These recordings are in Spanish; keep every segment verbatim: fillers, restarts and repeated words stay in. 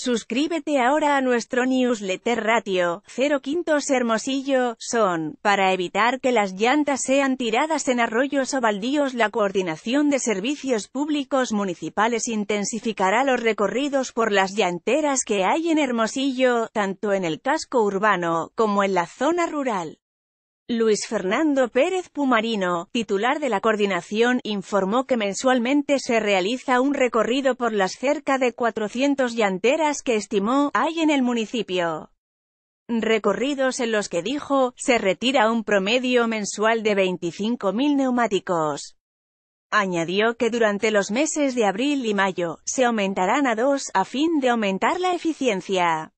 Suscríbete ahora a nuestro newsletter ratio, cero quintos Hermosillo, son, para evitar que las llantas sean tiradas en arroyos o baldíos. La Coordinación de Servicios Públicos Municipales intensificará los recorridos por las llanteras que hay en Hermosillo, tanto en el casco urbano, como en la zona rural. Luis Fernando Pérez Pumarino, titular de la coordinación, informó que mensualmente se realiza un recorrido por las cerca de cuatrocientas llanteras que estimó hay en el municipio. Recorridos en los que dijo, se retira un promedio mensual de veinticinco mil neumáticos. Añadió que durante los meses de abril y mayo, se aumentarán a dos, a fin de aumentar la eficiencia.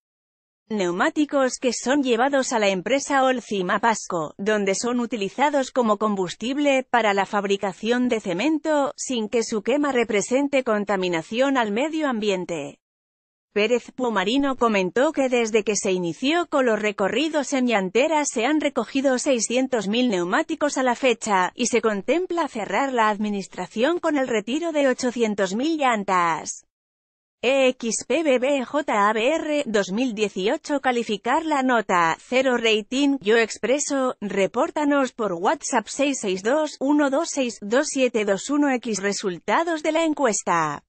Neumáticos que son llevados a la empresa Holcim Apasco, donde son utilizados como combustible para la fabricación de cemento, sin que su quema represente contaminación al medio ambiente. Pérez Pumarino comentó que desde que se inició con los recorridos en llanteras se han recogido seiscientos mil neumáticos a la fecha, y se contempla cerrar la administración con el retiro de ochocientas mil llantas. equis pe be be jota a be erre dos mil dieciocho calificar la nota, cero rating, yo expreso, repórtanos por WhatsApp seis seis dos, uno dos seis, dos siete dos uno equis resultados de la encuesta.